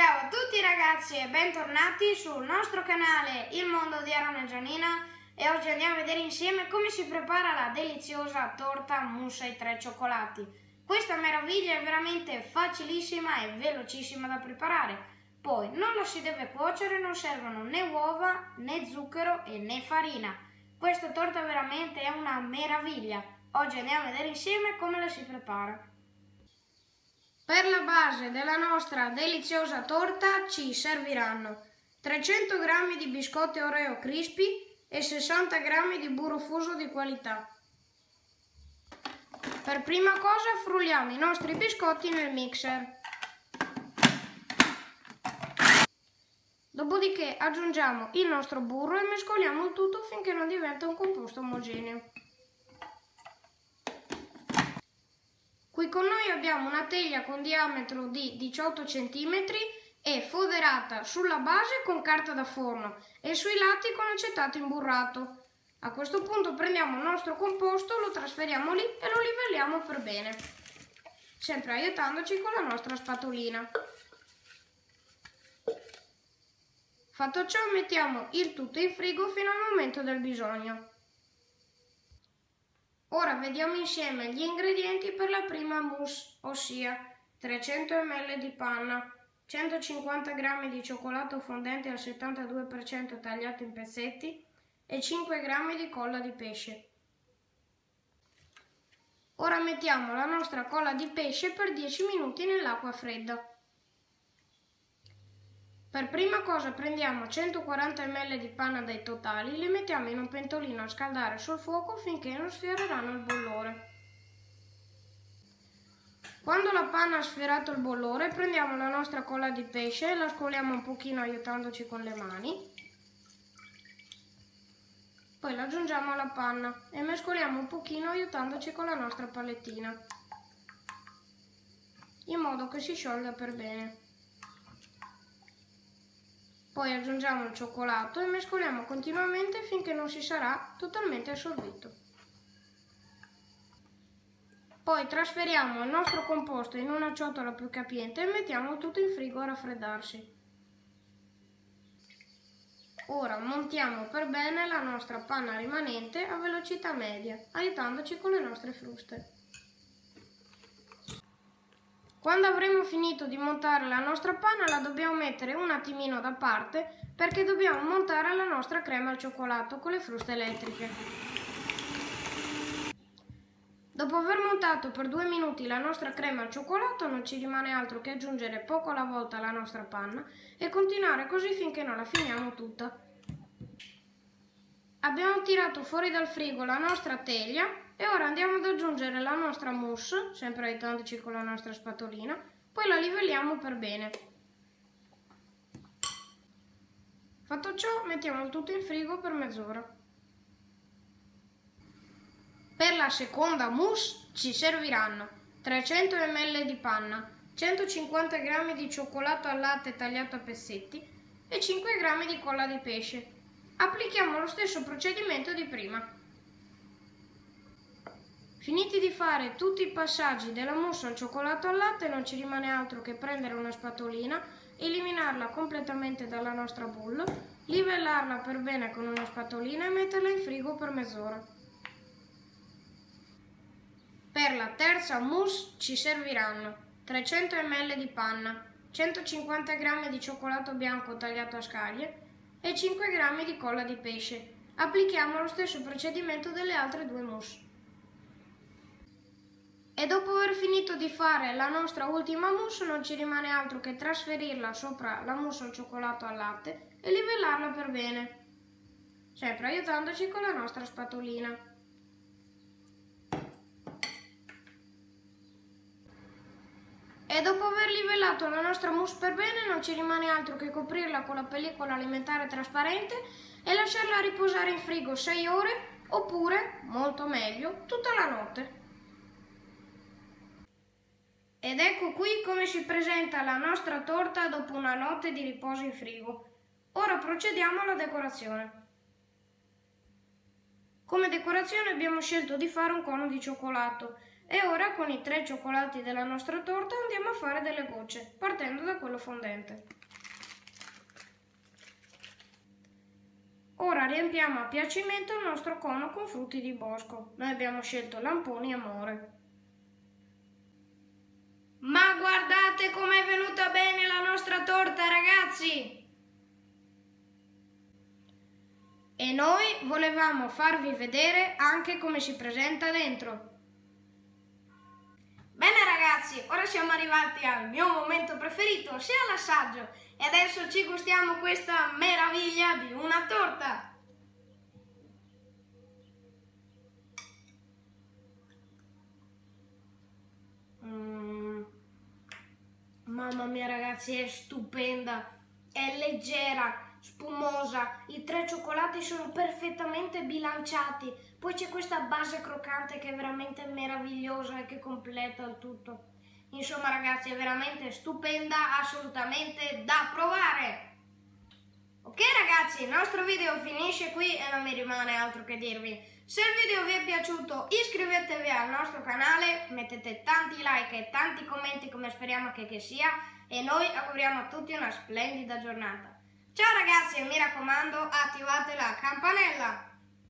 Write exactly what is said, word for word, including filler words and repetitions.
Ciao a tutti ragazzi e bentornati sul nostro canale Il Mondo di Aron e Gianina, e oggi andiamo a vedere insieme come si prepara la deliziosa torta Mousse Ai Tre Cioccolati. Questa meraviglia è veramente facilissima e velocissima da preparare. Poi non la si deve cuocere, non servono né uova né zucchero e né farina. Questa torta veramente è una meraviglia. Oggi andiamo a vedere insieme come la si prepara. Per la base della nostra deliziosa torta ci serviranno trecento grammi di biscotti Oreo crispi e sessanta grammi di burro fuso di qualità. Per prima cosa frulliamo i nostri biscotti nel mixer. Dopodiché aggiungiamo il nostro burro e mescoliamo il tutto finché non diventa un composto omogeneo. Qui con noi abbiamo una teglia con diametro di diciotto centimetri e foderata sulla base con carta da forno e sui lati con acetato imburrato. A questo punto prendiamo il nostro composto, lo trasferiamo lì e lo livelliamo per bene, sempre aiutandoci con la nostra spatolina. Fatto ciò, mettiamo il tutto in frigo fino al momento del bisogno. Ora vediamo insieme gli ingredienti per la prima mousse, ossia trecento millilitri di panna, centocinquanta grammi di cioccolato fondente al settantadue per cento tagliato in pezzetti e cinque grammi di colla di pesce. Ora mettiamo la nostra colla di pesce per dieci minuti nell'acqua fredda. Per prima cosa prendiamo centoquaranta millilitri di panna dai totali, li mettiamo in un pentolino a scaldare sul fuoco finché non sfioreranno il bollore. Quando la panna ha sfiorato il bollore, prendiamo la nostra colla di pesce e la scoliamo un pochino aiutandoci con le mani. Poi la aggiungiamo alla panna e mescoliamo un pochino aiutandoci con la nostra palettina, in modo che si sciolga per bene. Poi aggiungiamo il cioccolato e mescoliamo continuamente finché non si sarà totalmente assorbito. Poi trasferiamo il nostro composto in una ciotola più capiente e mettiamo tutto in frigo a raffreddarsi. Ora montiamo per bene la nostra panna rimanente a velocità media, aiutandoci con le nostre fruste. Quando avremo finito di montare la nostra panna, la dobbiamo mettere un attimino da parte perché dobbiamo montare la nostra crema al cioccolato con le fruste elettriche. Dopo aver montato per due minuti la nostra crema al cioccolato, non ci rimane altro che aggiungere poco alla volta la nostra panna e continuare così finché non la finiamo tutta. Abbiamo tirato fuori dal frigo la nostra teglia e ora andiamo ad aggiungere la nostra mousse, sempre aiutandoci con la nostra spatolina, poi la livelliamo per bene. Fatto ciò, mettiamo il tutto in frigo per mezz'ora. Per la seconda mousse ci serviranno trecento millilitri di panna, centocinquanta grammi di cioccolato al latte tagliato a pezzetti e cinque grammi di colla di pesce. Applichiamo lo stesso procedimento di prima. Finiti di fare tutti i passaggi della mousse al cioccolato al latte, non ci rimane altro che prendere una spatolina, eliminarla completamente dalla nostra bolla, livellarla per bene con una spatolina e metterla in frigo per mezz'ora. Per la terza mousse ci serviranno trecento millilitri di panna, centocinquanta grammi di cioccolato bianco tagliato a scaglie e cinque grammi di colla di pesce. Applichiamo lo stesso procedimento delle altre due mousse. E dopo aver finito di fare la nostra ultima mousse, non ci rimane altro che trasferirla sopra la mousse al cioccolato al latte e livellarla per bene, sempre aiutandoci con la nostra spatolina. E dopo aver livellato la nostra mousse per bene, non ci rimane altro che coprirla con la pellicola alimentare trasparente e lasciarla riposare in frigo sei ore oppure, molto meglio, tutta la notte. Ed ecco qui come si presenta la nostra torta dopo una notte di riposo in frigo. Ora procediamo alla decorazione. Come decorazione abbiamo scelto di fare un cono di cioccolato. E ora con i tre cioccolati della nostra torta andiamo a fare delle gocce, partendo da quello fondente. Ora riempiamo a piacimento il nostro cono con frutti di bosco. Noi abbiamo scelto lamponi amore. Ma guardate com'è venuta bene la nostra torta, ragazzi! E noi volevamo farvi vedere anche come si presenta dentro. Bene ragazzi, ora siamo arrivati al mio momento preferito, sia l'assaggio, e adesso ci gustiamo questa meraviglia di una torta. Mm. Mamma mia ragazzi, è stupenda, è leggera, spumosa, i tre cioccolati sono perfettamente bilanciati, poi c'è questa base croccante che è veramente meravigliosa e che completa il tutto. Insomma ragazzi, è veramente stupenda, assolutamente da provare! Ok ragazzi, il nostro video finisce qui e non mi rimane altro che dirvi. Se il video vi è piaciuto iscrivetevi al nostro canale, mettete tanti like e tanti commenti come speriamo che, che sia, e noi auguriamo a tutti una splendida giornata. Ciao ragazzi e mi raccomando attivate la campanella!